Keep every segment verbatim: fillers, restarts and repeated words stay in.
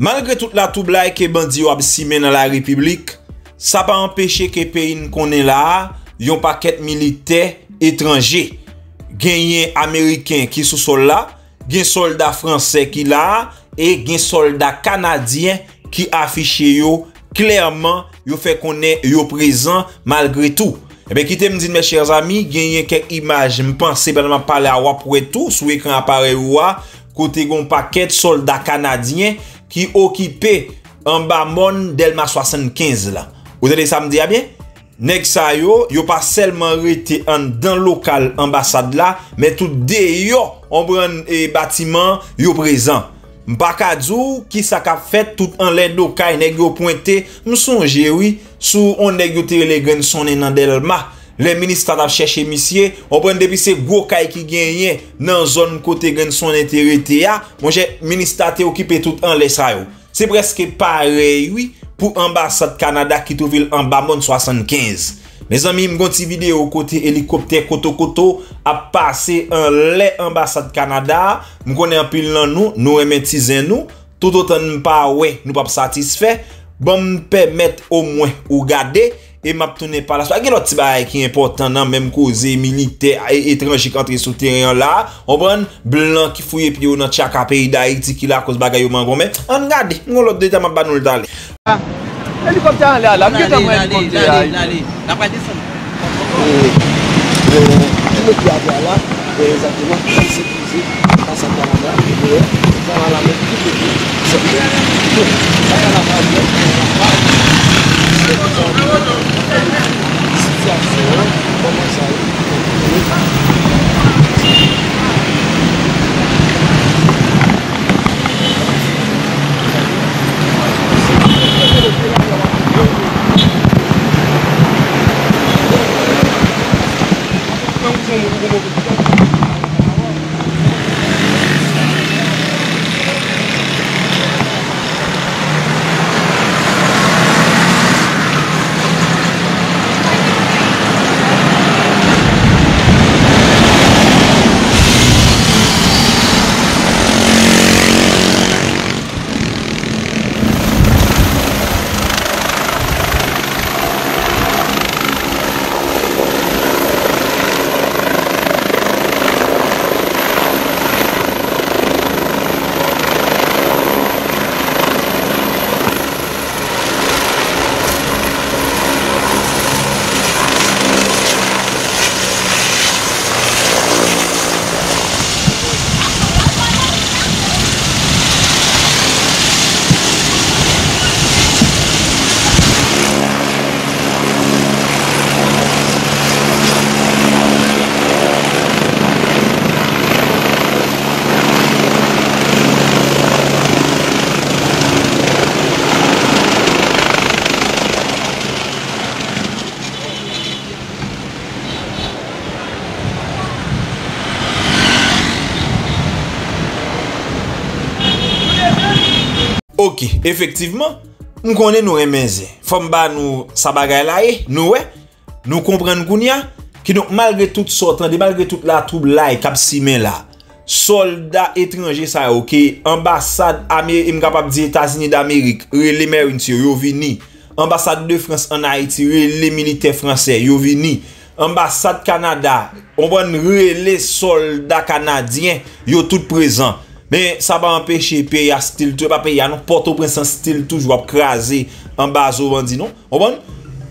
Malgré toute la toublaille que bandi yo ap simen dans la République, ça pas empêcher que pays nous connaît là, yon paquet militaire étranger, gagnent américain qui sous sol là, gagnent soldat français qui là et gagnent soldat canadien qui affiché yo clairement, yo fait connaître yo présent malgré tout. Eh bien, quittez me dire, mes chers amis, gagnez quelques images, me pensez, ben, m'en parler à wa pour tout, sous écran appareil wa, côté gon paquet soldats canadiens qui occupait en bas mon Delma soixante-quinze là. Vous allez samedi à bien? Nèg sa yo, yo pas seulement rete en dans local ambassade là, mais tout de yo, on prend et bâtiment, yo présent. M'bakadou, qui sa ka fait tout en l'air d'okay, nèg yo pointé, m'songe oui, sous on nèg yo tiré les graines sonné dans Delma. Les ministres t'a cherché monsieur, on prend depuis ces gros kay qui gagnent dans zone côté graines sonné terité a, mon cher ministre t'a occupé tout en l'air sa yo. C'est presque pareil oui pour ambassade Canada qui trouve en bas monde soixante-quinze. Mes amis, m'gon ti vidéo côté hélicoptère koto koto a passé en lait ambassade Canada, m'konn en pile nan nous, nous aimer tizen nous, tout autant n'pa ouais, nous pas satisfait. Bon m'permettre au moins ou garder et m'a tourner par la soie. Gen l'autre ti bail qui important nan même cause militaire et étranger qui sous terrain là, on prend blanc qui fouille puis dans chaque pays d'Haïti qui la cause bagaille mangon mais on regarde, on l'autre déta m'a banou d'aller. Hélicoptère là, la petite amour hélicoptère. La pas descendre. Le pied là, exactement, c'est sécurisé. Passe à Canada, ça va la mettre tout petit. C'est bien. Ça va la faire. C'est ok, effectivement, nous connaissons nos remédies. Femme ba nous sa bagay la e, nous ouais, nous comprenons kounya qui donc malgré toute sorte, malgré toute la trouble là et cap simen là. Soldats étrangers ça OK, ambassade américaine incapable dire États-Unis d'Amérique, les mères sur yo vini, ambassade de France en Haïti, les militaires français yo vini, ambassade Canada, on prend les soldats canadiens yo tout présent. Mais ça va empêcher pays à style tout pas pays à non Port-au-Prince style toujours craser en bas au bandit non on bon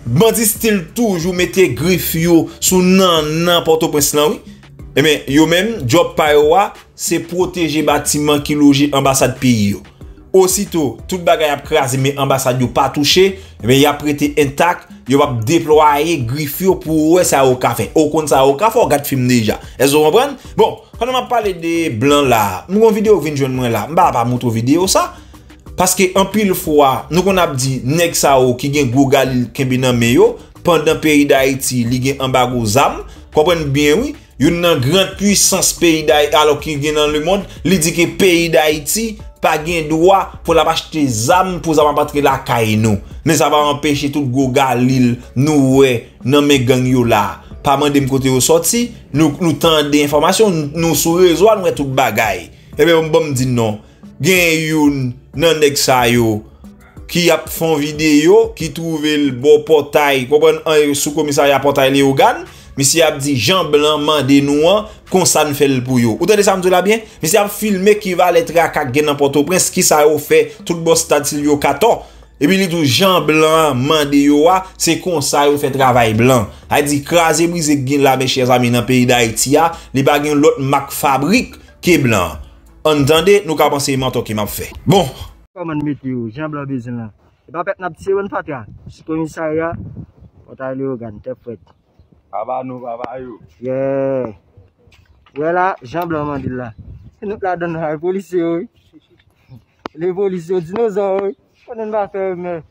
bandit style toujours mettez griffe yo sous nan nan Port-au-Prince là oui et mais yo même job pa yo c'est protéger bâtiment qui loger ambassade pays yo aussitôt toute bagaille a craser mais ambassade yo pas touché mais y a prêté intact yo va déployer griffe yo pour ouais ça au café au compte ça au café regarde film déjà est-ce que vous comprenez bon. Quand on m'a parlé des blancs là, nous avons une vidéo qui vient de moi là, je ne vais pas montrer vidéo ça. Parce que en pile fois, nous avons dit, nèg sa yo qui gen gros galil kenbe nan meyo, pendant le pays d'Haïti, li gen embargo zam, comprenez bien oui, yon nan grande puissance pays d'Haïti, alors ki gen dans le monde, li dit que pays d'Haïti pas gen droit pour la acheter zam pour zam battre la kay nou. Mais ça va empêcher tout gros galil nou ouais nan men gang yo là. Pas mandé m'kote yo sorti, nous nous tendez information, nous sous réseau, nous tout bagay. Et bien, bon me dit non. gen yon nan nèg sa yo qui a font vidéo qui trouve le bon portail comprendre sous commissariat portail Léogane monsieur a dit Jean Blanc mandé nous qu'on ça ne fait le pour yo. Ou tendez ça me dit là bien monsieur a filmé qui va les traquer gen dans Port-au-Prince qui ça yo fait tout bon stade yo quatorze et puis il dit Jean Blanc mandé yo c'est qu'on ça yo fait travail blanc a dit craser briser gen là mes chers amis dans pays d'Haïti a les pas gen l'autre marque fabrique qui est blanc entendez nous qu'a penser mentor qui m'a fait bon comment météo Jean Blanc Bézin là et pas pète n'a petit bonne fatia sous commissariat portail organe tête fête papa nous papa yo yeah voilà Jean Blanc Mandil là nous la donne à police les policiers dinosaures on ne va faire mais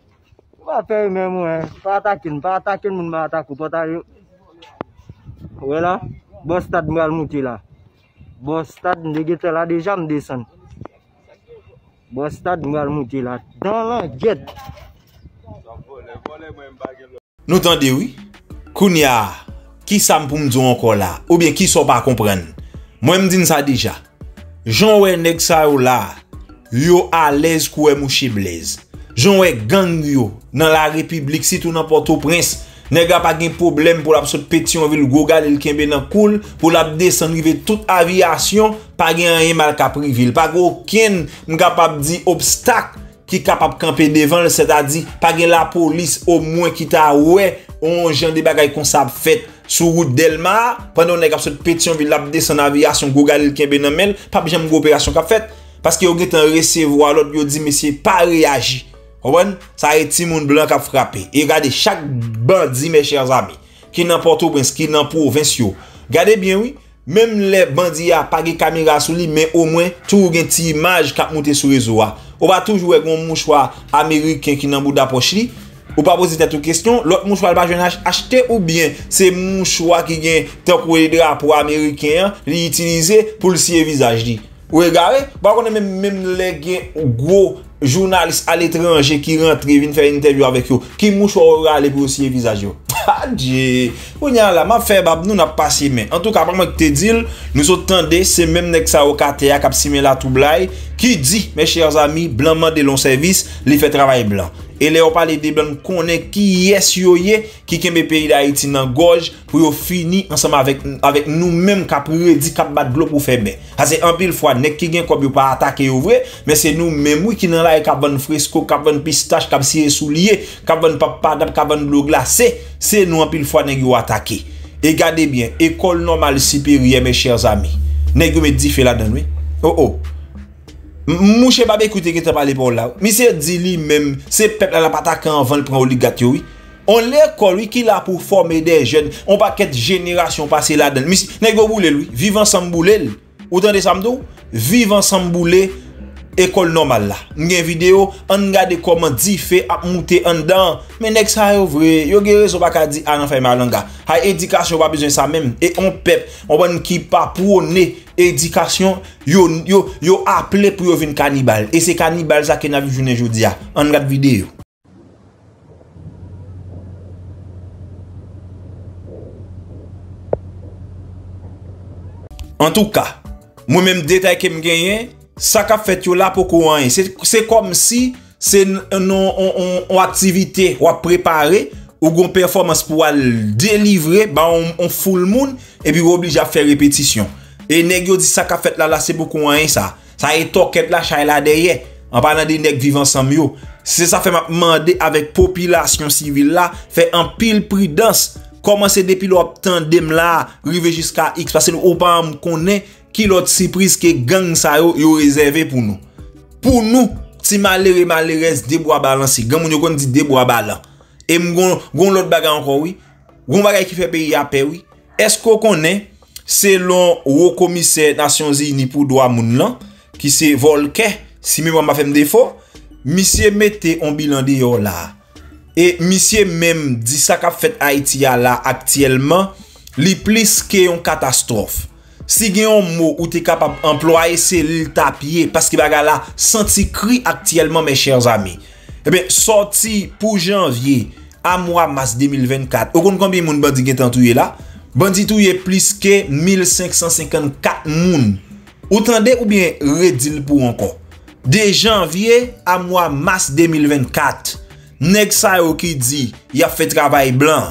on va faire mais moi pas attaquer pas attaquer mon pas attaquer portail yo voilà bon stade moi monter là bon stade dégueter là déjà me descend. Bon stade nous allons monter là dans la jet. Nous tendez oui. Kounia, qui ça pour me dire encore là ou bien qui sont pas comprendre. Moi me dis ça déjà. Jean ouais nèg ça ou là, yo à l'aise kouè mouchi blaise. Jean ouais gang yo dans la République si tout dans Port-au-Prince, nèg a pas de problème pour la sorte Pétionville gros galé le kembe dans cool pour la descendre rive toute aviation. Pas rien mal capri ville pas aucun capable dit obstacle qui capable camper devant c'est-à-dire pas la police au moins qui t'a ouais on gens des bagailles qu'on ça fait sur route Delmar pendant on est cap sur Pétionville la descendre aviation Gogal Kembe nan mel pas jamais opération qu'a fait parce que on est en recevoir l'autre yo dit monsieur pas réagi comprendre ça est ti moun blanc qu'a frappé et regardez chaque bandit mes chers amis qui n'importe où prince qui dans province yo regardez bien oui. Même les bandits a pas de caméra sur lui, mais au moins, tout une petite image qui a monté sur le réseau. On va toujours avec un mouchoir américain qui n'a pas d'approche. On va poser cette question. L'autre mouchoir va acheter ou bien c'est mouchoir qui a un drapeau américain, l'utiliser pour le sier visage. Ou regardez, on a même les gros journalistes à l'étranger qui rentrent et viennent faire une interview avec eux. Qui mouchoir aller pour le sier visage? Adje, on y a la ma fait bab nous n'a pas si mais en tout cas vraiment que te dit nous entendez c'est même nek sa okatea cap si la toublai qui dit mes chers amis blanc mandé long service li fait travail blanc et les on parle des blancs connaît qui est yoyé qui kembe pays d'Haïti nan gorge pour yo fini ensemble avec avec nous même cap redi cap bat glo pour faire bien c'est en pile fois nek qui gen quoi yo pas attaquer ou vrai mais c'est nous même oui qui nan la cap ban fresco cap ban pistache cap si soulier cap ban papa dab cap ban bleu glacé c'est nous en pile fois nèg yo attaqué et gardez bien école normale supérieure mes chers amis nèg yo me dit fait là dedans oui oh oh mouche pas écouter qui t'a parlé pour là monsieur dit lui même c'est peuple la pas attaquer avant le prend oligarque oui on l'école oui qui là pour former des jeunes on pas quête génération passer là dedans monsieur nèg yo boulé lui vivre ensemble boulé autant de samedou vivre ensemble boulé école normale là une vidéo on regarde comment dit fait a monter en dedans mais nèg ça yo vrai yo géré so pas dit à nan faire malanga ha éducation pas besoin ça même et on peuple on bonne qui pas prôner éducation yo yo yo appelé pour yo venir cannibale et c'est cannibale ça que n'a vu journée jodi a on regarde vidéo en tout cas moi même détail que me gagner ça qu'a fait yo là pour quoi c'est c'est comme si c'est une activité ou préparer ou une performance pour délivrer bah on, on fout le monde et puis oblige à faire répétition et nèg yo dit ça qu'a fait là là c'est beaucoup rien ça ça est toquette là chay là derrière en parlant des nèg vivant ensemble yo c'est ça fait m'a demander avec population civile là fait un pile prudence commencer depuis l'obtendem là river jusqu'à X parce que ou pas connaît qui l'autre surprise que gang ça yo yo réservé pour nous pour nous ti malheureux malheureuse débois balancer gang moun yo kon dit débois balan et m'gon gon l'autre bagay encore oui gon bagay qui fait pays à paix oui est-ce qu'on connaît selon haut commissaire Nations Unies pour droit moun lan qui c'est Volker si même m'a fait me défaut monsieur mettez un bilan de yo là et monsieur même dit ça qu'a fait Haïti là actuellement li plus que une catastrophe. Si gen yon mot ou t'es capable d'employer, c'est le tapier. Parce que baga la senti cri actuellement, mes chers amis. Eh bien, sorti pour janvier à mois mars deux mille vingt-quatre. Vous comprenez combien de moun bandi gen touye là? Bandi touye plus que mille cinq cent cinquante-quatre moun. Ou tande ou bien redil pour encore. de janvier à mois mars deux mille vingt-quatre. Nèg sa yo qui dit y a fait travail blanc.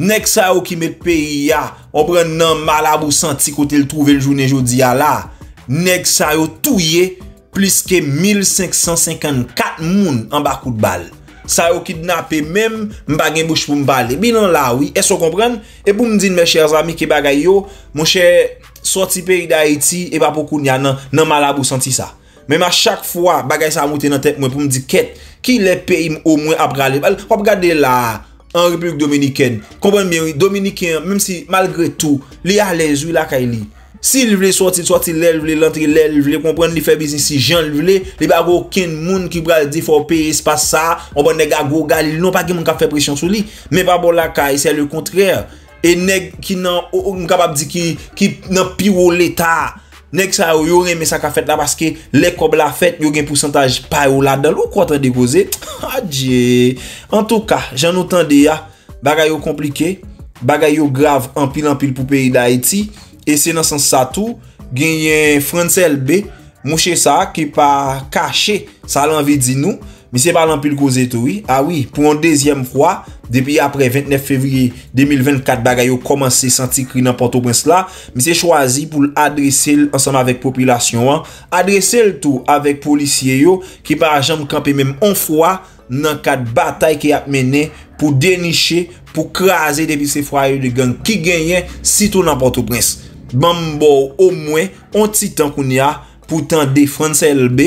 Nèg sa yo qui met pays ya, on prend nan malabou senti côté le trouver le journée jodi ya là. Nèg sa yo touye plus que mille cinq cent cinquante-quatre moun en bas coup de balle. Ça yo kidnappé même m'pa gen bouche pour m'parler. Bilan là oui, est-ce qu'on comprend? Et pour me dire mes chers amis qui bagay yo, mon cher sorti pays d'Haïti et pas beaucoup n'y a nan nan malabou senti ça. Même à chaque fois, bagay ça monte dans tête moi pour me dire quête qui les pays au moins après aller. On regarde là en République dominicaine. Comprenez bien oui, dominicain même si malgré tout, li a l'aise la kaili. S'il veut sortir, sortir, il veut l'entrer, il veut comprendre, il fait business si Jean le veut, il n'y a aucun monde qui va dire faut payer espace ça, on va nèg gros gal, il n'y a pas de monde qui fait pression sur lui, mais pas bon la caille, c'est le contraire. Et nèg qui n'a capable dire qui qui n'a pire l'état. Nèg ça yo remet ça qu'a fait là parce que les cob la fête yo gen pourcentage pa yo là dedans ou quoi t'en déposer. Adieu. En tout cas, j'en entende ya, bagay yo compliqué, bagay yo grave en pile en pile pour pays d'Haïti. Et c'est dans ce sens ça tout, gagne France L B, mouche ça, qui pas caché, ça l'envie dit nous, mais c'est pas l'empile cause tout, oui. Ah oui, pour une deuxième fois, depuis après vingt-neuf février deux mille vingt-quatre, bagay yo commencé senti cri dans Port-au-Prince là, mais c'est choisi pour adresser ensemble avec population, adresser tout avec policiers yo, qui par exemple camper même en fois, dans quatre batailles qui a mené pour dénicher, pour craser depuis ces foyers de gang qui gagnent si tout dans Port-au-Prince. Bambo au moins on titan qu'on y a pourtant défendre L B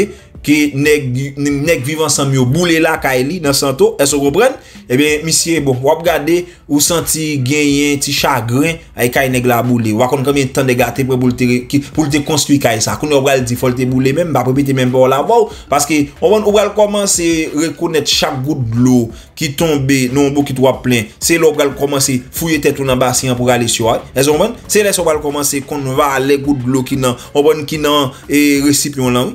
qui nèg nèg vivant ensemble yo boule la kaili dans santo est-ce qu'on comprend et bien monsieur bon on regarder ou senti gagner petit chagrin avec kay nèg la boule on connait combien de temps de gâté pour pour te construire kay ça qu'on va dire faut te bouler même pas péter même pour la voir parce que on va commencer reconnaître chaque goutte de l'eau qui tombait non beaucoup qui toi plein c'est là on va commencer fouiller tête dans bassin pour aller sur est-ce qu'on comprend c'est là on va commencer qu'on va aller goutte de l'eau qui dans on bonne qui dans et récipient là.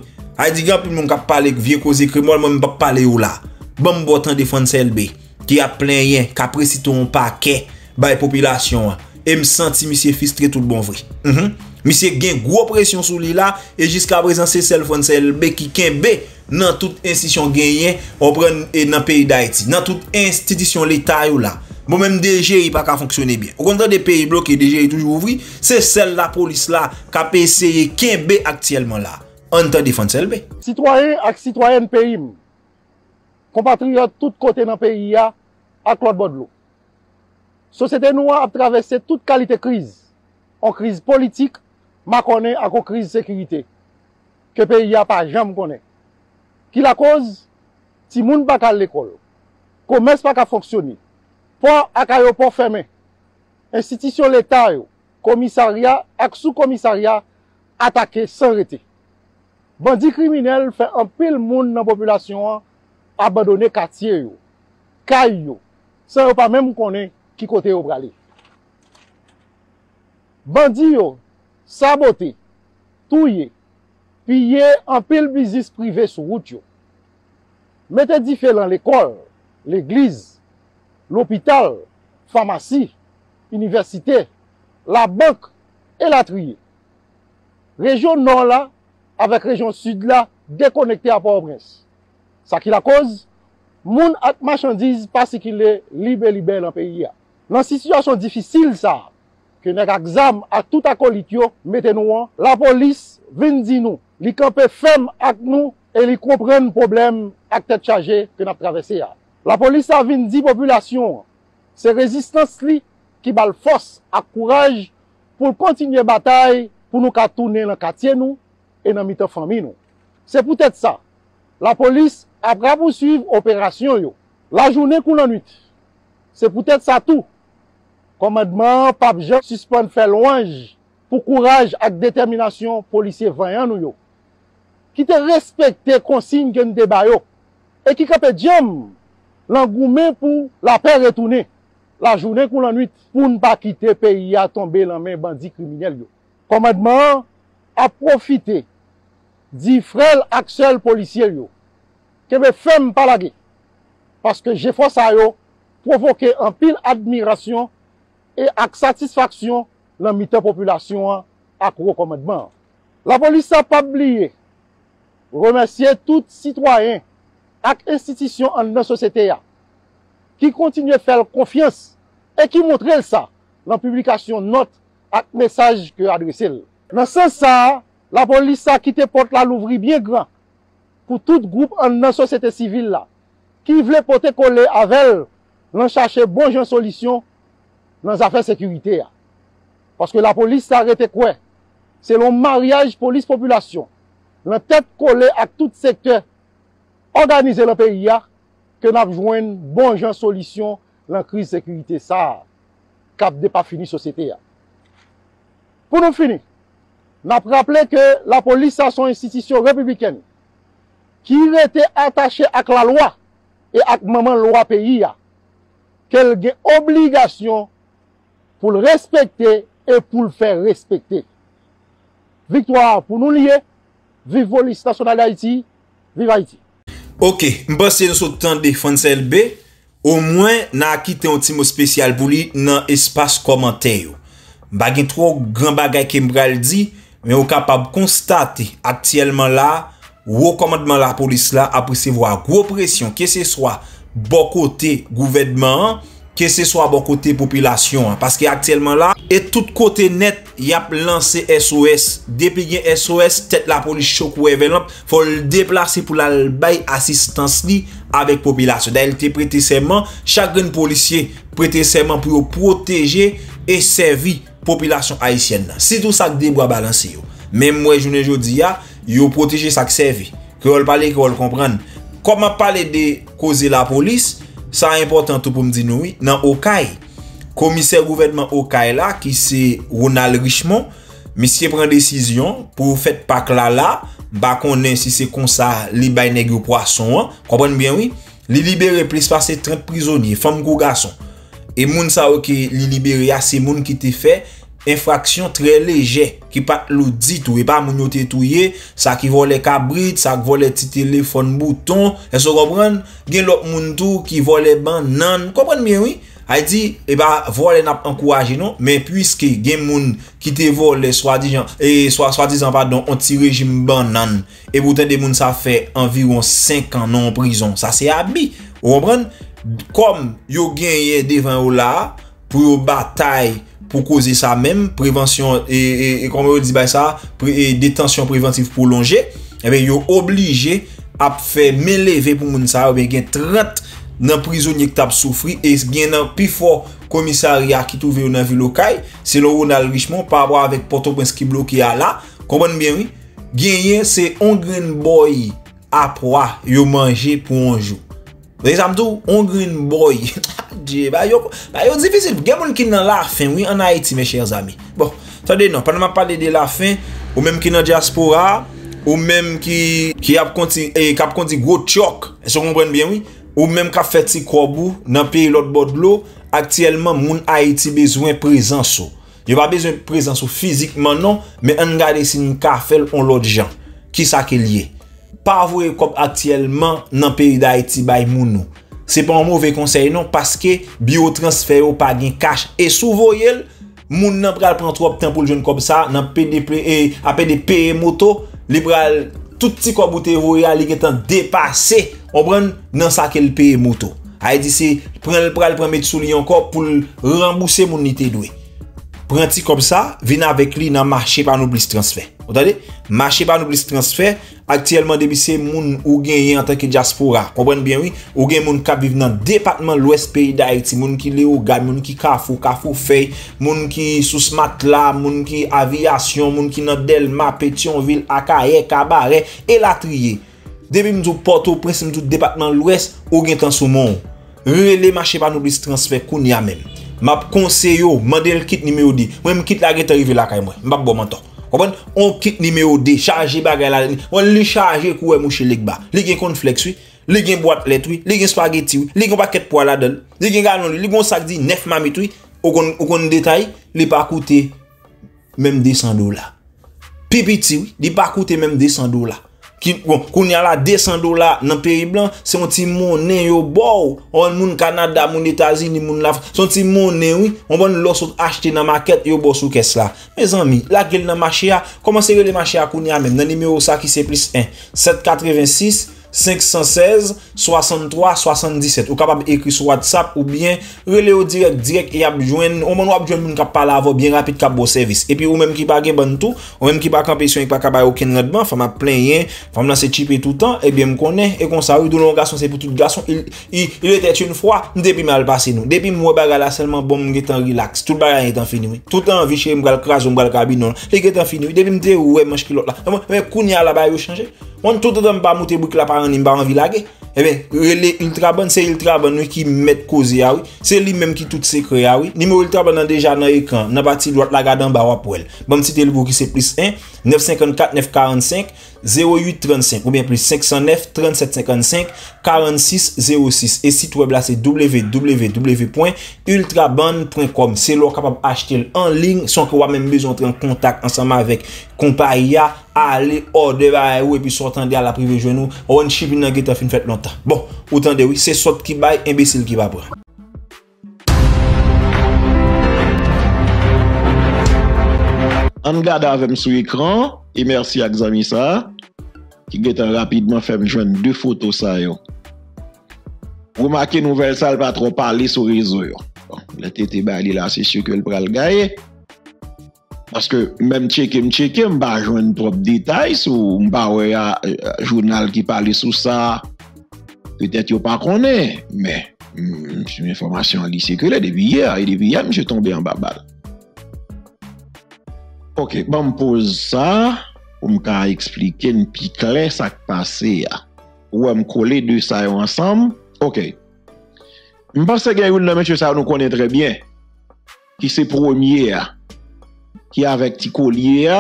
A dit grand mon cap parler vieux cause écrit moi même pas parler ou là. Bon bon temps défense L B qui a plein rien qui a précis ton paquet by population et me senti monsieur frustré tout bon vrai. Mhm. Monsieur gagne gros pression sur lui là et jusqu'à présent c'est celle France L B qui kembe dans toute institution gagnée on prend et dans pays d'Haïti dans toute institution l'état ou là. Bon même D G I pas qu'à fonctionner bien. Au contraire des pays bloqués D G I toujours ouvri, c'est celle la police là qui a essayé kembe actuellement là. En tant que défense L B. Citoyens et citoyennes pays, compatriotes tout côté dans le pays, à l'autre bord de l'eau. Société noire a traversé toute qualité de crise. En crise politique, ma connaît à une crise de sécurité. Que le pays n'a pas jamais connaît. Qui la cause, si moun pas à l'école, commerce pas à fonctionner, port à l'aéroport fermé, institution l'État, commissariat et sous-commissariat attaqué sans arrêter. Bandits criminels fait un pile monde dans la population abandonner quartier yo, kay yo, sans pas même connaître qui côté yo braler. Bandits yo saboter, touiller, piller un pile business privé sur route yo. Mettez différents l'école, l'église, l'hôpital, pharmacie, université, la banque et la trier. Région nord là avec région sud là, déconnectée à Port-au-Prince. Ça qui la cause, moun at marchandises parce qu'il est libre, libre dans le pays. Dans cette situation difficile, ça, que nous examen à tout acolyte, mettez-nous, la police vient dire nous, les campés ferme avec nous et les comprennent le problème avec tête chargée que nous avons traversé. La police a vint dire population, c'est résistance qui bat force et courage pour continuer la bataille, pour nous tourner dans le quartier nous, et dans la famille. C'est peut-être ça. La police après poursuivre l'opération. Yo. La journée coule en nuit. C'est peut-être ça tout. Commandement, pape Jean suspend fait louange pour courage et détermination policiers vaillants nous. Qui te respecte les consignes de débat et qui capte jam l'engouement pour la paix retournée. La journée coule en nuit pour ne pas quitter le pays à tomber dans les mains bandits criminels. Yo. Commandement a profité dit frère Axel policier yo que me femme pas laguer parce que j'ai force à yo provoquer en pile admiration et ak satisfaction dans mi population à commandement. La police n'a pas oublié remercier tout citoyen ak institution en notre société qui continue à faire confiance et qui montre ça dans la publication note ak message que adressé. Dans ce sens ça, la police a quitté porte la l'ouvrir bien grand pour tout groupe en notre société civile là qui veut porter coller avec elle, l'en chercher bon genre solution dans les affaires sécurité. Parce que la police s'est arrêtée quoi? C'est le mariage police-population. La tête collée à tout secteur organisé dans le pays que nous avons joué une bonne genre solution dans la crise de sécurité. Ça, cap de pas fini société. Pour nous finir, nous avons rappelé que la police a son institution républicaine qui était attachée à la loi et à maman loi pays. Qu'elle a une obligation pour le respecter et pour le faire respecter. Victoire pour nous lier, vive police nationale d'Haïti, vive Haïti. Ok, je pense que nous sommes temps de Fonse L B. Au moins, nous avons quitté un petit mot spécial pour lui dans l'espace commentaire. Je ne sais pas trop grand bagay que je dis, mais on est capable de constater actuellement là, le commandement de la police là, après se voir gros pression, que ce soit bon côté gouvernement, que ce soit bon côté population. Parce que actuellement là, et tout côté net, y a lancé S O S. Depuis que S O S, tête la police choc ou événement, faut le déplacer pour la bail assistance li avec population. D'ailleurs, il prêté serment, chacun policier prêté serment pour protéger et servir population haïtienne. C'est tout ça que des bois balancer. Même moi, je ne dis pas, yo protéger ça que servi. Que vous parlez, que vous comprenez. Comment parler de causer la police? Ça important tout pour me dire nous oui dans Okaï commissaire gouvernement Okaï là qui c'est Ronald Richemont monsieur prend décision pour faire pas là là ba connait si c'est comme ça li bay nèg yo poisson comprendre bien oui li libérer plus passer trente prisonniers femme gros garçon et moun ça OK li libérer a c'est moun qui t'ai fait infraction très légère qui pas l'audit ou pas moun yo te touyer ça qui volait cabrit ça qui volait petit téléphone bouton est-ce qu'on comprend gen l'autre moun tou qui volait banane comprendre bien oui a dit et bah voler n'a encourager non mais puisque gen moun qui te volé soi-disant et soit soi-disant pardon on ti régime banane et pourtant des moun ça fait environ cinq ans non en prison ça c'est habit vous comprenez comme yo gagné devant ou là pour bataille pour causer ça même prévention et, et, et comme on dit bah ça pré, et détention préventive prolongée et ben yo obligé à faire m'élever pour moun ça ben gen trente nan prisonnier qui t'a souffri et gen nan plus fort commissariat qui trouvé dans ville Okaï c'est le Ronald Richemont par rapport avec Port-au-Prince qui bloqué là comprendre bien oui gagné c'est un green boy à proie yo manger pour un jour les amdou un green boy. Dieu, bah yo, bah yo difficile. Gen moun ki nan la fin, oui, en Haïti, mes chers amis. Bon, attendez non, pendant m'a parler de la fin, ou même qui nan diaspora, ou même qui qui a konti et qui a konti gros choc. Est-ce qu'on comprend bien oui? Ou même qui a fait ti kobou dans pays l'autre bord de l'eau, actuellement moun Haïti besoin présence. Il pas besoin présence physiquement non, mais on regarder si nous ka faire on l'autre gens. Qui ça qui lié? Pas avouer comme actuellement dans pays d'Haïti bay moun nou. C'est pas un mauvais conseil non parce que biotransfert ou pas gain cash et souvoyel moun nan pral prend trop temps pour le jeune comme ça nan P D P et à P D P moto li pral tout petit ko bouté voya li gen dépasser on prend nan sa qu'elle paye moto a dit c'est prend le pral prend mettre sous li encore pour rembourser moun ni té doué prend ti comme ça vin avec li nan marché par nous transfert vous entendez marché par nous transfert actuellement depuis c'est moun ou gagné en tant que diaspora comprenez bien oui ou gagné moun qui vivent dans département l'ouest pays d'Haïti moun qui lé au gars moun qui kafou kafou feuille moun qui sous matelas moun qui aviation moun qui dans Delma Pétionville Akaye Cabaret et Latrier depuis m'dou Port-au-Prince m'dou département l'ouest ou gagné tant sous mon relé marché pas n'oublie transfert kounya même m'a conseil yo mandel kit numéro deux moi me quitte la gèt arrivé la kay moi m'pa bon menton. On quitte numéro deux, charger bagay la, on li charger kouè mouche lik ba. Li gen conflex wi, li gen boîte let wi, li gen spaghetti wi, li gen paquet poil la dedans, li gen galon, li gen sac di neuf mamit wi, ou kon ou kon détail, li pa coûter même deux cents dollars. Pipiti wi, li pa coûter même deux cents dollars. qui qu'on y a là deux cents dollars dans le pays blanc, c'est un petit monnaie yo bon, on moun Canada, moun États-Unis, moun la, son petit monnaie oui, on va nous l'autre acheter dans market yo bon sous caisse là. Mes amis, la gueule dans marché a, comment c'est le marché a qu'on y a même dans numéro ça qui c'est plus un sept huit six cinq un six soixante-trois soixante-dix-sept. Ou capable écrire sur WhatsApp ou bien relé au direct direct et ap joindre on va joindre moun k'ap parler avant bien rapide k'ap bon service. Et puis ou même qui pas gen bon tout, ou même qui pas camper sur pas capable aucun rendement, femme a plein rien, femme là c'est cheap tout le temps et bien me connaît et comme ça ou don garçon c'est pour tout garçon. Il il était une fois depuis mal passé nous. Depuis moi baga là seulement bon m'est en relax, tout baga est en fini. Tout temps vie chez m'gal crash, m'gal cabinon. Les est en fini. Depuis m'te ouais manche qui l'autre là. Mais kounya là ba yo changer. On tout le temps pas monter bouc la parent n'imba en village. Eh ben relé ultra bonne, c'est ultra bonne qui met causer oui, c'est lui même qui tout secret ah oui. Numéro ultra bonne déjà dans écran, dans partie droite la garde en bas pour elle. Bon si le qui c'est plus un neuf cinq quatre neuf quatre cinq zéro huit trois cinq ou bien plus cinq zéro neuf trente-sept cinquante-cinq quarante-six zéro six et site web là c'est w w w point ultraband point com. C'est là capable acheter en ligne sans que vous même besoin d'entrer en contact ensemble avec compagnie aller order ba ou et puis sortant de la privé genou on shipping nan geta fin fait longtemps. Bon, autant de oui, c'est sorte qui bail imbécile qui va prendre. On regarde avec sur écran et merci à Xami ça qui geta rapidement fait me joindre deux photos ça yo. Remarquez nouvelle ça pas trop parler sur réseau. Bon, la tété bail là c'est sûr que le pral gagner. Parce que même checker, checker, je pas joindre trop de détails sur un journal qui parle sur ça. Peut-être que pas connaît, mais c'est une information qui circule depuis hier. Et depuis hier, je suis tombé en bas. Ok, bon, je pose ça pour me expliquer un peu clair ce qui passe. Ou je me coller deux ça ensemble. Ok. Je pense que le monsieur ça nous connaît très bien. Qui c'est premier? Qui avec petit collier,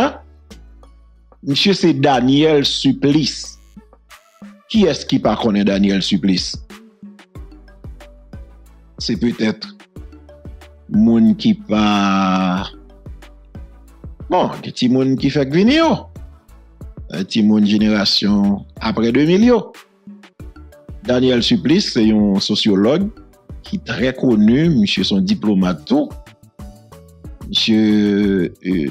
monsieur c'est Daniel Supplice. Qui est-ce qui pas connaît Daniel Supplice? C'est peut-être moun qui pas bon, des petits moun qui fait venir, un petit moun génération après deux mille. Daniel Supplice c'est un sociologue qui est très connu, monsieur son diplomate tout. Monsieur euh,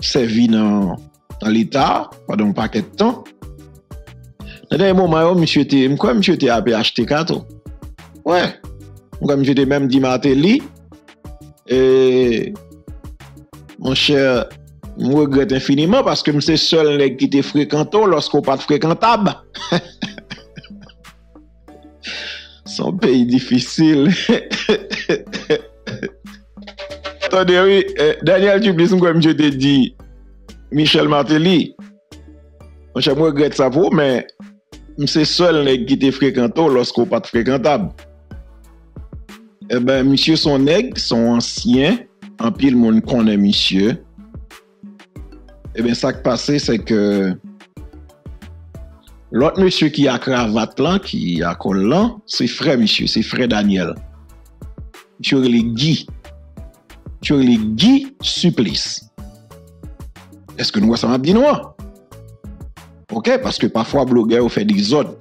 servi dans, dans l'État pendant un paquet de temps. Dans le moment où monsieur était, quoi, monsieur était à P H T quatre. Ouais. Quoi, monsieur était même dit Martelly. Et mon cher, je regrette infiniment parce que monsieur seul qui était fréquentant lorsqu'on pas fréquentable. Son pays difficile. Attendez, oui, euh, Daniel Supplice, comme je te dis, Michel Martelly, je regrette ça pour, mais c'est seul qui était fréquentant lorsqu'on n'est pas fréquentable. Eh bien, monsieur son nègre, son ancien, en pile, le monde connaît monsieur. Eh bien, ça qui passe, c'est que l'autre monsieur qui a cravate là, qui a col là, c'est frère monsieur, c'est frère Daniel. Monsieur les Guy. Sur les Guy Supplice. Est-ce que nous voyons ça m'a dit non? Ok, parce que parfois, blogueur fait des autres.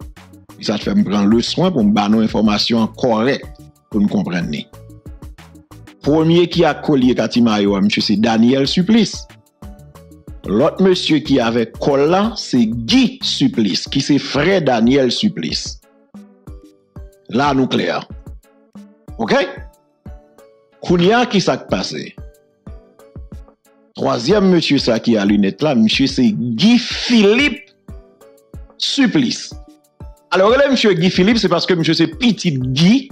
Ça fait me prendre le soin pour me donner nos informations correctes pour nous comprendre. Premier qui a collé Katimayo, monsieur, c'est Daniel Supplice. L'autre monsieur qui avait collé, c'est Guy Supplice, qui c'est frère Daniel Supplice. Là, nous clair. Ok? Kounia qui s'est passé. Troisième monsieur ça qui a lunettes là, monsieur c'est Guy Philippe Supplice. Alors là, monsieur Guy Philippe, c'est parce que monsieur c'est petit Guy,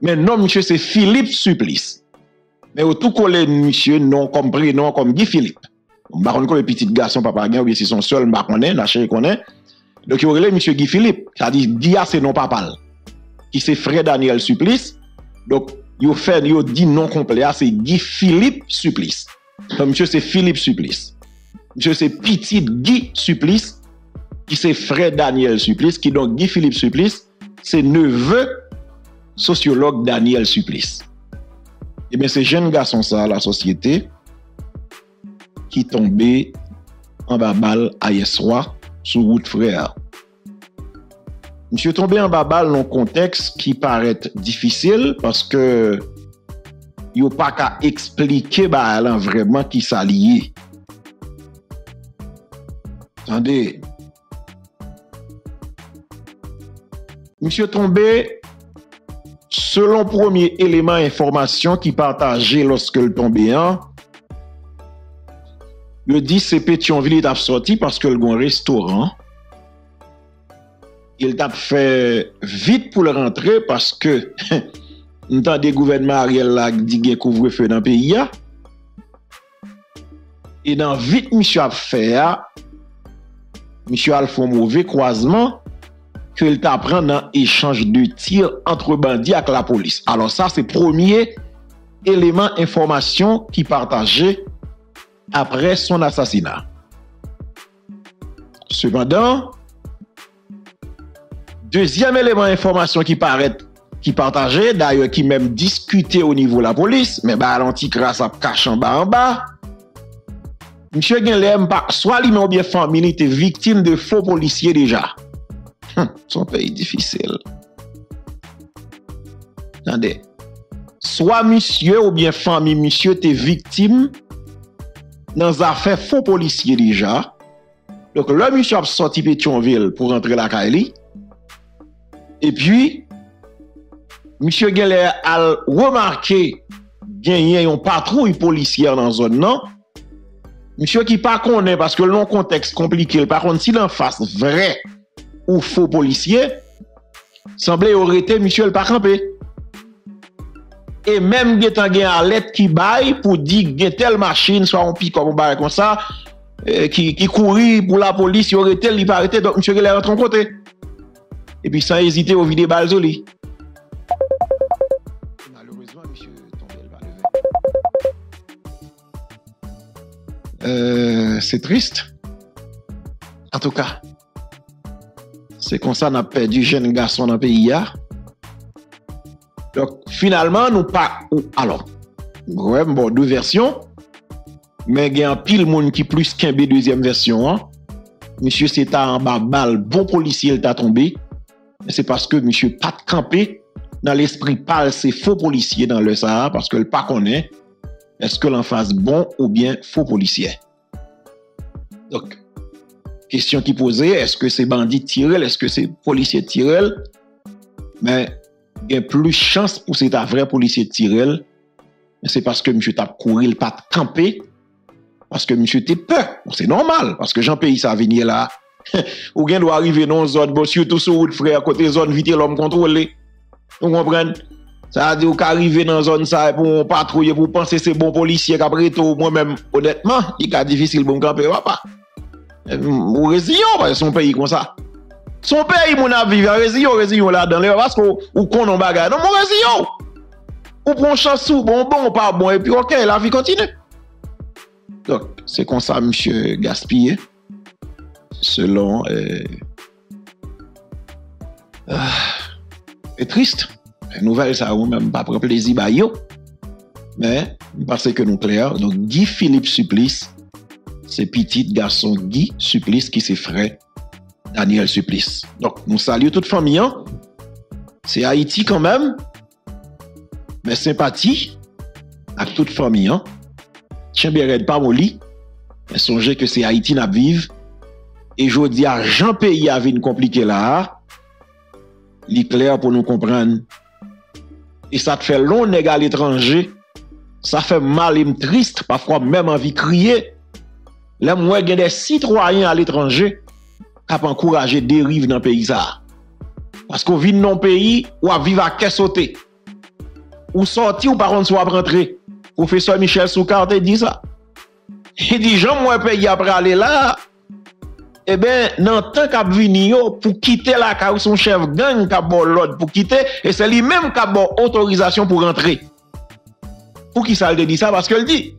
mais non, monsieur c'est Philippe Supplice. Mais au tout collé, monsieur non comme prénom comme Guy Philippe. On va connaître le petit garçon, papa gagne, ou bien si son seul, on va connaître, la chérie connaît. Donc il y a monsieur Guy Philippe, c'est-à-dire Guy A, c'est non papal, qui c'est frère Daniel Supplice. Donc, yo fait, yo dit non complet, c'est Guy Philippe Supplice. Donc, monsieur, c'est Philippe Supplice. Monsieur, c'est petit Guy Supplice, qui c'est frère Daniel Supplice, qui donc Guy Philippe Supplice, c'est neveu sociologue Daniel Supplice. Et bien, ces jeunes garçons, ça, la société, qui tombait en bas balle à Yeswa sur route frère. Monsieur tombé en babal dans un contexte qui paraît difficile parce que il n'y a pas qu'à expliquer bah, vraiment qui s'allie. Attendez. Monsieur tombé, selon premier élément information qui partagé lorsque le tombé en, le dit c'est Pétionville est sorti parce que le bon restaurant. Il t'a fait vite pour le rentrer parce que dans des gouvernements Ariel là dit qu'il couvre feu dans le pays et dans vite monsieur a fait monsieur a fait un mauvais croisement qu'il t'a pris dans échange de tir entre bandits avec la police. Alors ça c'est premier élément information qui partagé après son assassinat. Cependant, deuxième élément information qui paraît, qui partageait, d'ailleurs qui même discuté au niveau de la police, mais bah l'anticrasse a caché en bas en bas. Monsieur Guenlem, soit lui ou bien famille était victime de faux policiers déjà. Hum, son pays difficile. Attendez. Soit monsieur ou bien famille monsieur était victime dans affaire faux policiers déjà. Donc le monsieur a sorti Pétionville pour rentrer la Kaili. Et puis, M. Geller a remarqué qu'il y a une patrouille policière dans la zone, non? Monsieur qui pas connaît parce que le contexte compliqué. Par contre, si l'en face vrai ou faux policier, semblait aurait été monsieur le pas campé. Et même il y a une lettre qui baille pour dire que telle machine, soit on pique comme on comme ça, qui courit pour la police, il aurait été, il pas arrêté. Donc, M. Geller rentre en côté. Et puis sans hésiter au vider Balzoli. Malheureusement, monsieur Tombel va lever. C'est triste. En tout cas, c'est comme ça qu'on a perdu jeune garçon dans le pays. Donc finalement, nous pas. Alors, ouais, bon, deux versions. Mais il y a un pile monde qui plus qu'un B deuxième version. Hein. Monsieur c'est un barbal, bon policier, il t'a tombé. C'est parce que monsieur pas de camper dans l'esprit pâle, c'est faux policier dans le Sahara parce que le pas connaît est-ce que l'en face bon ou bien faux policier. Donc, question qui posée, est-ce que c'est bandit tirel, est-ce que c'est policier tirel? Mais il y a plus chance pour c'est un vrai policier tirel. Mais c'est parce que monsieur t'a couru, il pas de camper parce que monsieur t'es peur. Bon, c'est normal parce que Jean-Pays ça venir là. Ou bien doit arriver dans une zone, surtout sur route frère, côté zone vite l'homme contrôlé. Vous comprenez? Ça veut dire qu'arriver dans zone ça pour patrouiller, pour penser c'est bon policier, qu'après tout, moi-même, honnêtement, il est difficile pour me camper, papa. Ou résilient, parce que son pays comme ça. Son pays, mon avis, résilient, résilient là dans le parce qu'on connaît un bagage. Non, mon résilient. Ou prend chance, ou bon, bon, pas bon, et puis ok, la vie continue. Donc, c'est comme ça, monsieur gaspillé. Selon euh, euh, c'est triste. Les nouvelles, ça ou même pas prendre plaisir bah yo. Mais parce que nous clair. Donc Guy Philippe Supplice, c'est petit garçon Guy Supplice qui s'est frère Daniel Supplice. Donc nous saluons toute famille. Hein? C'est Haïti quand même. Mais sympathie à toute famille. Hein? Chien bien pas moli. Mais songez que c'est Haïti n'a vive. Et je dis à Jean Pays a une compliqué là. Il est clair pour nous comprendre. Et ça te fait long nèg à l'étranger. Ça fait mal et triste. Parfois même envie de crier. Là, moi, il y a des citoyens à l'étranger qui ont encouragé dérive dans le pays. Ça. Parce qu'on vit dans le pays où on vit à qu'est sauter. Ou sorti ou par contre soit rentré. Professeur Michel Soukarte dit ça. Il dit Jean, moi, pays après aller là. Eh bien, dans tant qu'à venir pour quitter la car son chef gang qui a bon l'ordre pour quitter, et c'est lui-même qui a bon autorisation pour rentrer. Pour qui ça le dit ça? Parce qu'il dit,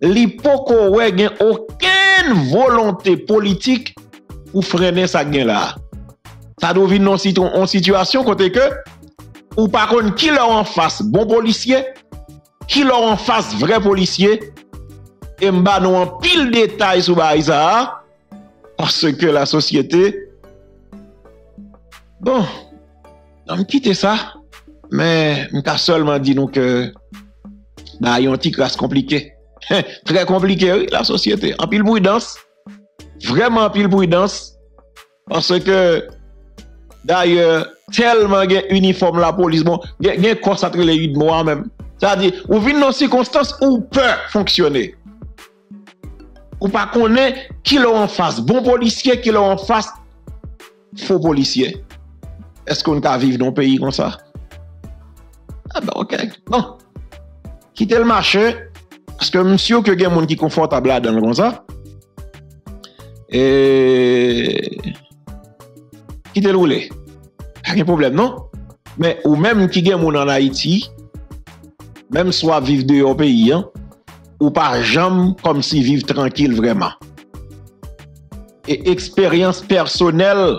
l'hypocoé n'a aucune volonté politique pour freiner sa gang là. Ça doit venir en situation côté que, ou par contre, qui leur en face bon policier, qui leur en face vrai policier, et m'a nous en pile détail sur ça. Parce que la société, bon, on quitte ça, mais on a seulement dit nous que bah, il y a un petit crasse compliqué. Très compliqué, oui, la société. En pile prudence. Vraiment en pile prudence. Parce que, d'ailleurs, tellement il y a uniforme la police, bon, il y a concentré les huit mois même. C'est-à-dire, ou vient dans circonstances où peut fonctionner. Ou pas qu'on est qui l'a en face. Bon policier qui l'a en face. Faux policier. Est-ce qu'on peut vivre dans un pays comme ça? Ah ben ok. Non. Quittez le marché. Parce que monsieur que y a des gens qui sont confortables là-dedans comme ça. Et... Quittez le rouler. Pas de problème, non? Mais ou même qui y a des gens en Haïti. Même soit vivre dehors pays, hein, ou pas jamais comme si vivre tranquille vraiment. Et expérience personnelle,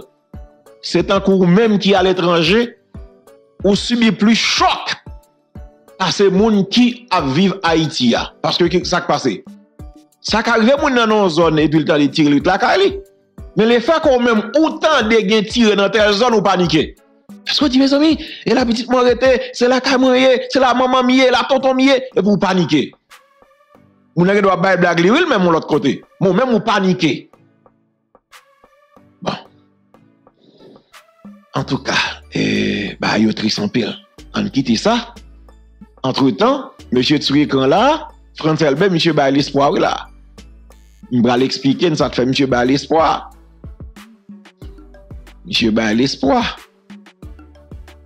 c'est un coup même qui à l'étranger, ou subit plus choc à ces gens qui vivent Haïti. Parce que ça qui passe. Ça qui arrive dans nos zones et puis le tir de la cali. Mais les faits qu'on même autant de gens tirent dans telle zone ou paniquer. Parce que tu mes amis, et la petite m'arrêter, c'est la caméra, c'est la maman mié, la tonton mié, et vous paniquez. Vous n'avez pas de blague, lui, même de l'autre côté. Moi, même vous paniquez. Bon. En tout cas, eh, bah, il y a triste en pile. On quitte ça. Entre-temps, M. Tsurikan là, François Albert, M. Bail l'espoir là. Je vais l'expliquer, ça te fait M. Bail l'espoir. M. Bail l'espoir.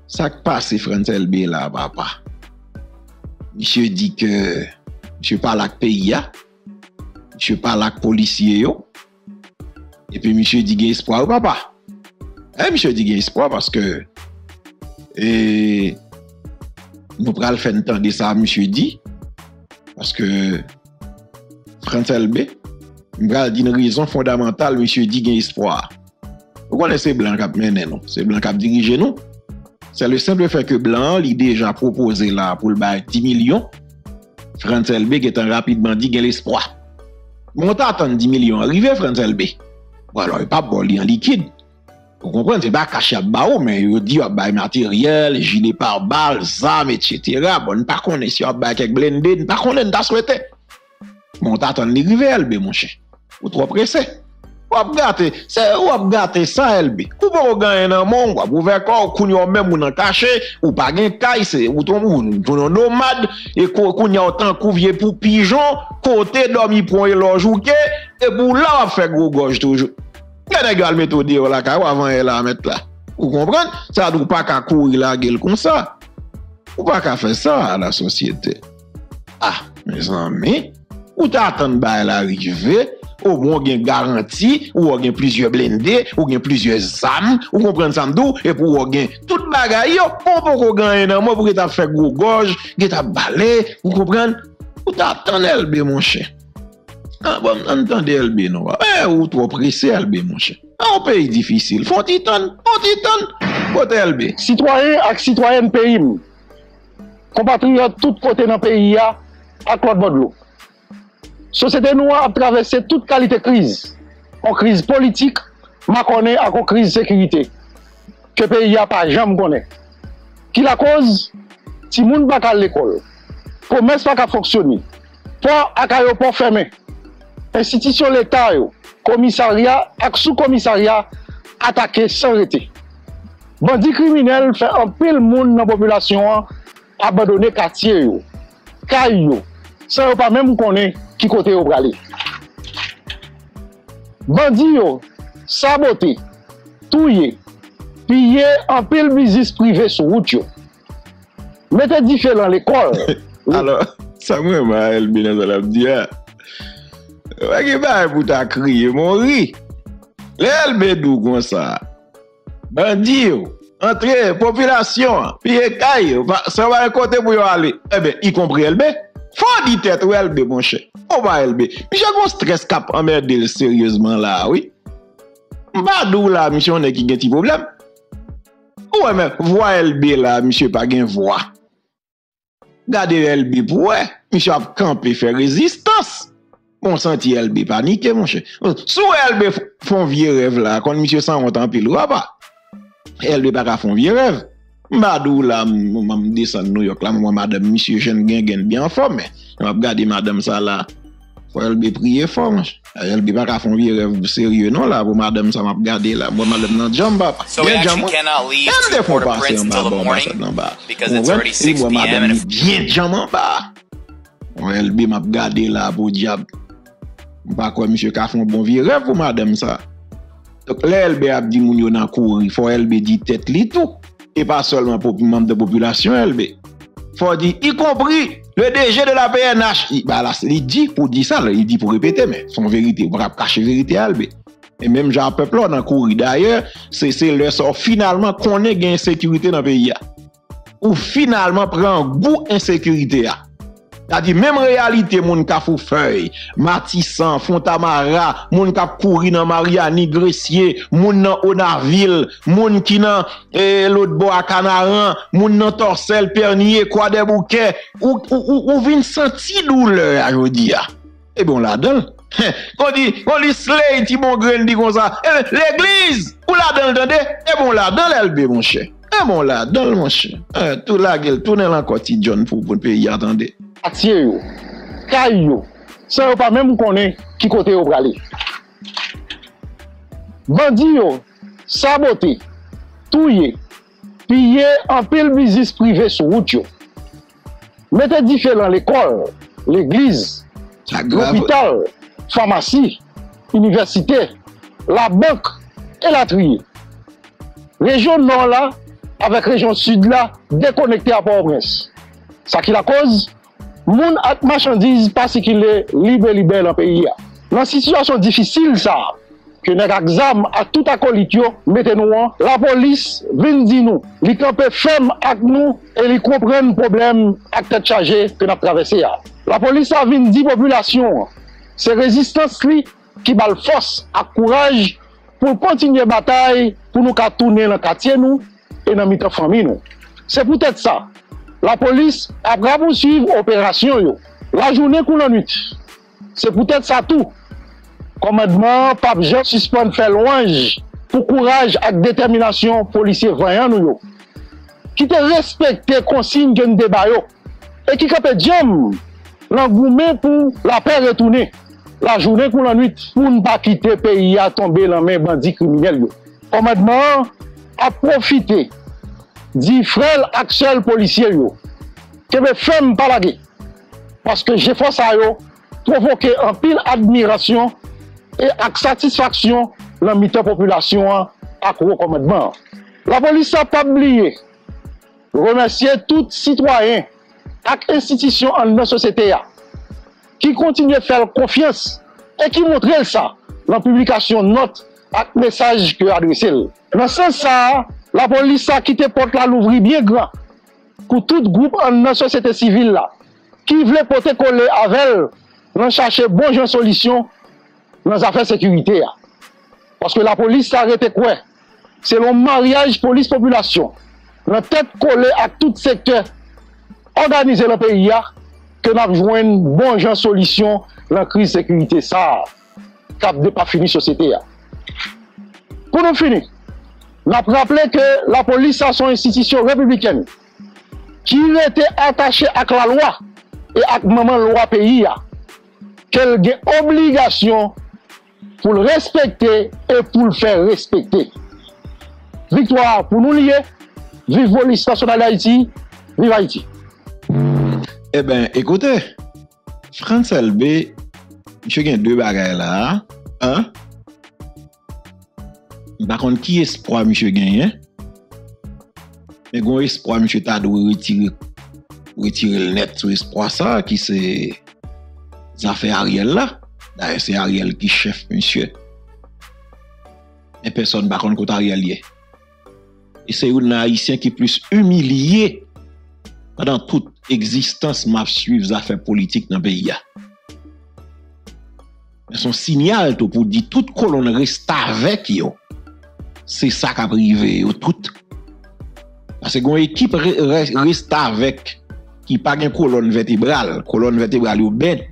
Ça qui passe, François L B là, papa. Monsieur dit que monsieur parle avec pays, monsieur parle avec policier, et puis monsieur dit qu'il y a espoir, papa. Eh, monsieur dit qu'il y a espoir parce que et, nous prenons le temps de ça, monsieur dit, parce que François L B, nous prenons une raison fondamentale, monsieur dit qu'il y a espoir. Vous connaissez Blanc qui mène, non? C'est Blanc qui dirige nous. C'est le simple fait que Blanc, il a déjà proposé là pour le bail dix millions. Frantz L B qui est rapidement dit qu'il y a l'espoir. Mon t'attend dix millions arrivé, Frantz L B. Bon, alors, il n'est pas bon, il est en liquide. Vous comprenez, c'est pas caché à Bao, mais il dit qu'il y a bail matériel, gilet par balle, zam, et cetera. Bon, par contre, si il y a bail avec blended, par contre, il t'a souhaité. Mon t'attend l'arrivée, L B, mon chien. Vous trop pressé. Ou ap gâté, c'est ou ap gâté ça L B. Ou pas ou gagné dans mon, ou ap ouvert corps, ou kounyo même ou nan caché, ou pas gagné caille, c'est ou ton ou nomade, et kounyo autant couvier pour pigeon, côté dormi pour éloge ou et pour là, on fait gros gorge toujours. Y'a des gars le méthode là, ou avant elle la mettre là. Vous comprenez? Ça ne doit pas qu'à courir la gueule comme ça. Ou pas qu'à faire ça à la société. Ah, mes amis, ou t'attends ba l'arrivée. Ou bon gen garantie, ou on gen plusieurs blindés, ou gen plusieurs armes, ou comprendre ça m'dou, et pour on gen toute bagaille, on peut gagner dans moi pour que t'a fait gros gorge, que t'a balé, vous comprenez? Ou t'attend L B mon chien. Ah bon, entendez L B non. Eh ou trop pressé L B mon chien. Un pays difficile, faut t'y tonne, faut t'y tonne, côté L B. Citoyens et citoyennes pays, compatriotes tout côté dans pays a à quoi de l'eau. Société noire a traversé toute qualité de crise, en crise politique, ma connaît, en crise de sécurité, que le pays n'a pas jamais connu. Qui la cause? Si les gens ne sont pas à l'école, les commerces ne sont pas fonctionnés, les ports ne sont pas fermés, les institutions de l'État, les commissariats et les sous-commissariats attaqués sans arrêter. Les bandits criminels font un pile monde dans la population abandonner les quartiers, les cailloux, sans ne pas même connaître. Qui côté au bralé. Bandits yo, saboté, touillé, pillé en pile business privé sur route yo. Mettez différent dans l'école. Alors, ça moi ma elle bien dans la dia. Wa ki ba pou ta crier mon ri. L'el bedou comme ça. Bandits yo, entrée population, pillé caille, ça va côté pour yo aller. Eh ben, y compris elle ben. Faut dit tête ou L B, mon cher. On va L B. J'ai un stress cap emmerdé sérieusement là, oui. M'badou là, monsieur, on est qui a un petit problème. Ouais, mais voix L B là, monsieur, pas gain voix. Gardez L B pour ouais. Monsieur a campé, fait résistance. consenti L B paniquer mon cher. Sous L B font vieux rêve là, quand monsieur sans honte en pile pas. L B pas font vieux rêve. M'badou là, m'am descend New York là, moi madame monsieur jeune gagne bien en forme. On va regarder madame ça là. Faut L B prier fort. L B pas font vieux rêve sérieux non là pour madame ça m'a regarder là, moi madame nan jambe pas. Bien jambe. Elle défend pas c'est en bas. Because it's already six p m bien jambe en bas. L B m'a regardé là pour diable. Pas quoi monsieur ka font bon vieux rêve pour madame ça. Donc L B a dit moun yo nan courir, faut L B dit tête li tout et pas seulement pour membre de population L B. Faut dire y compris le D G de la P N H. Bah là il dit pour dire ça, il dit pour répéter mais son vérité, on va cacher vérité L B. Et même gens peuple là nan courir d'ailleurs, c'est c'est le sort finalement qu'on ait gain sécurité dans pays là. Ou finalement prend goût insécurité là. C'est-à-dire, même réalité, mon kafou feuille, Matissan, Fontamara, mon kap kouri dans Mariani, Gressier, mon nan Onaville, mon qui nan eh, l'autre bois Canaran, mon nan Torsel, Pernier, quoi des bouquets, ou, ou, ou, ou vin senti douleur, je dis. Eh bien, là-dedans, quand dit, quand dit, slay, ti bon grain, dit comme ça, l'église, ou là-dedans, attendez, eh bien, là-dedans, L B, mon cher. Eh bien, là-dedans, mon cher. Eh, tout la gueule, tournez l'encore, ti John, pour le pays, attendez. Yo, yo, ça ne pas même connaître qui côté au bralé. Bandi yo, saboté, touye, pillé en pile business privé sur route yo. Mettez différents l'école, l'église, l'hôpital, pharmacie, université, la banque et la trier. Région nord là avec région sud là déconnectée à Port-au-Prince. Ça qui la cause? Moun ak marchandise parce qu'il est libre libre dans le pays. Dans une situation difficile, ça, que nous examen à tout acolyte, mettez-nous en, la police vient dire nous, ils campent ferme avec nous et ils comprennent le problème avec tête chargée que nous avons traversé. La police vient dire population, c'est résistance qui bat la force et le courage pour continuer la bataille, pour nous tourner dans le quartier nous et dans la famille. C'est peut-être ça. La police après poursuivre l'opération, yo. La journée ou la nuit. C'est peut-être ça tout. Commandement, pape Jean suspend fait louange pour courage et détermination policiers vaillants nous. Qui te respecte les consignes de débat et qui capte jam l'engouement pour la paix retournée. La journée ou la nuit pour ne pas quitter le pays à tomber dans les mains bandits criminels. Commandement a profité. Dit frère actuel policier yo que me femme pas la parce que j'ai force à yo provoquer en pile admiration et satisfaction dans la mite population à gros commandement. La police n'a pas oublié remercier tout citoyen et institution en notre société a, qui continue à faire confiance et qui montre ça dans la publication note et message que adressé. Dans ce sens ça, la police a quitté porte là l'ouvrir bien grand pour tout groupe en notre société civile là qui veut porter coller avec elle pour chercher bon genre solution dans les affaires de sécurité. Parce que la police a arrêté quoi? C'est le mariage police-population. La tête collée à tout secteur organisé le pays que nous avons une bon genre solution dans la crise de sécurité. Ça, cap de pas fini société. Pour nous finir, nous rappelons que la police a son institution républicaine qui était attachée à la loi et à la loi pays, qu'elle a une obligation pour le respecter et pour le faire respecter. Victoire pour nous lier, vive la police nationale d'Haïti, vive Haïti. Eh bien, écoutez, France L B, je gagne deux bagages là. Hein? Par contre, qui espoir, M. Gagné? Mais bon espoir, M. Tadou, retirer le net sur espoir, ça, qui c'est affaires Ariel là. D'ailleurs, c'est Ariel qui chef, monsieur. Mais personne, par contre, contre Ariel est. Et c'est un Haïtien qui est plus humilié pendant toute existence, m'a suivi les affaires politiques dans le pays. Mais son signal, tout pour dire, toute colonne reste avec yo. C'est ça qui a privé au tout. Parce que une équipe reste avec qui n'a pas une colonne vertébrale. Colonne vertébrale ou bête.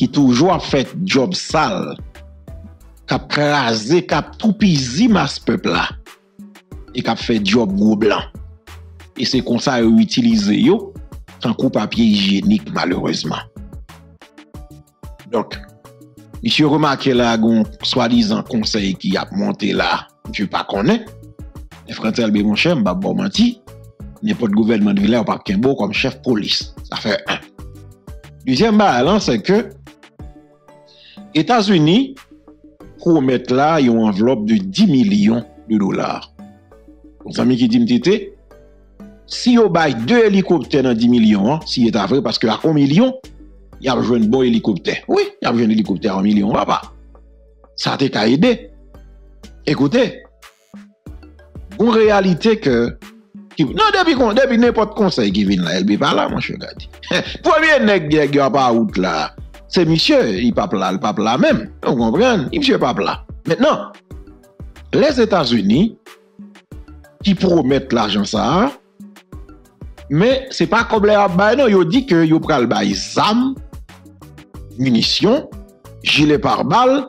qui toujours a fait job sale, qui a crasé, qui a tout pisé ce peuple là et qui a fait job gros blanc. Et c'est comme ça qu'ils utilisent yo sans coup papier hygiénique malheureusement. Donc, monsieur remarqué là gon soi-disant conseil qui a monté là, je pas connais. Les frères Telbe mon cher, m'ba bon menti, n'importe gouvernement de ville ou pas qu'un beau comme chef police. Ça fait un. Deuxième balance, c'est que États-Unis promettent là une enveloppe de dix millions de dollars. Mon ami qui dit m'tété, si vous avez deux hélicoptères dans dix millions, hein, si c'est vrai, parce qu'à un million, il y a besoin de bon hélicoptère. Oui, il y a besoin d'un hélicoptère en million, papa. Ça t'a qu'à aider. Écoutez, en réalité que... Non, depuis, depuis n'importe conseil qui vient là, elle n'est pas là, mon cher Gadi. Premier nègre qui n'a pas out là, c'est monsieur, il pape là, le pape là même. Vous comprenez? Il monsieur pape là. Maintenant, les États-Unis qui promettent l'argent ça, mais c'est pas comme les abba non, ils disent que ils prennent des armes, munitions, gilets pare-balles,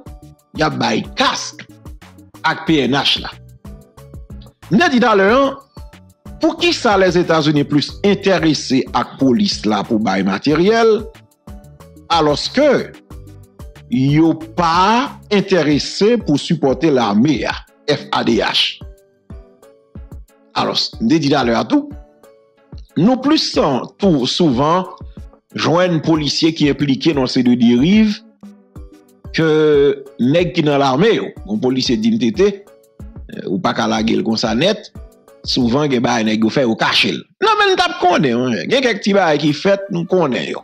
ils ont des casques avec P N H là. Nous dit dans le an, pour qui ça les États-Unis plus intéressés à la police là pour bail matériel, alors que ils n'ont pas intéressés pour supporter l'armée F A D H. Alors, nous dit dans le an tout. Nous plus tout souvent joignent policiers qui impliqués dans ces deux dérives que nèg qui dans l'armée. Un policier dit m'tété ou pas qu'à la gueule comme ça net, souvent gen ba nèg ou fait ou cacher. Non mais n'tap connait, gen quelques petits bail qui fait nous connait yo.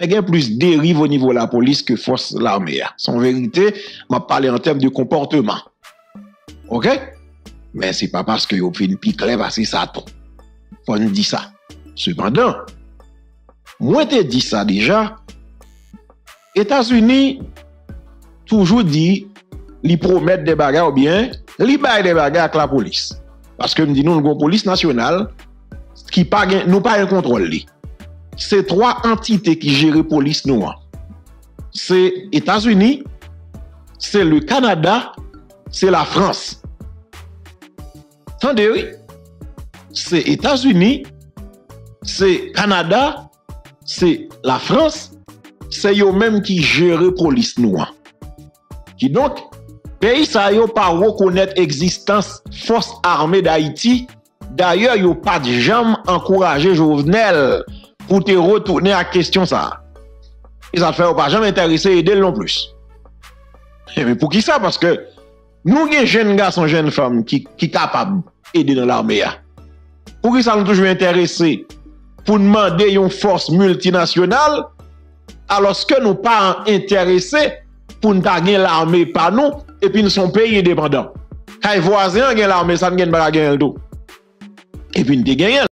Mais gen plus dérive au niveau de la police que force l'armée. Son vérité, m'a parlé en termes de comportement. OK? Mais c'est pas parce que yo fait une piclève assez ça tout. On dit ça. Cependant, moi te dit ça déjà, États-Unis toujours dit, ils promettent des bagarres ou bien, ils baillent des bagarres avec la police. Parce que me dit nous, nous avons une police nationale qui n'a pas un contrôle. C'est trois entités qui gèrent la police nous. C'est les États-Unis, c'est le Canada, c'est la France. Attendez, oui. C'est les États-Unis, c'est le Canada, c'est la France, c'est eux-mêmes qui gèrent la police noire. Qui donc, pays ça yo pas reconnaître l'existence force armée d'Haïti. D'ailleurs, yo pas de jamais encouragé Jovenel pour te retourner à la question ça. Et ça fait yo pas jamais intéressé aider non plus. Et mais pour qui ça? Parce que nous gen jeunes garçons, jeunes femmes qui qui capable aider dans l'armée. Pour qui ça nous toujours intéressé pour demander une force multinationale alors que nous pas intéressés pour nous gagner l'armée par nous et puis nous sommes pays indépendants. Quand les voisins gagnent l'armée, ça ne gagne pas la guerre. Et puis nous gagnons.